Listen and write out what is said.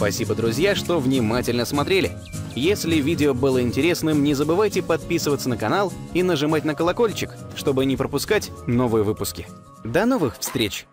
Спасибо, друзья, что внимательно смотрели. Если видео было интересным, не забывайте подписываться на канал и нажимать на колокольчик, чтобы не пропускать новые выпуски. До новых встреч!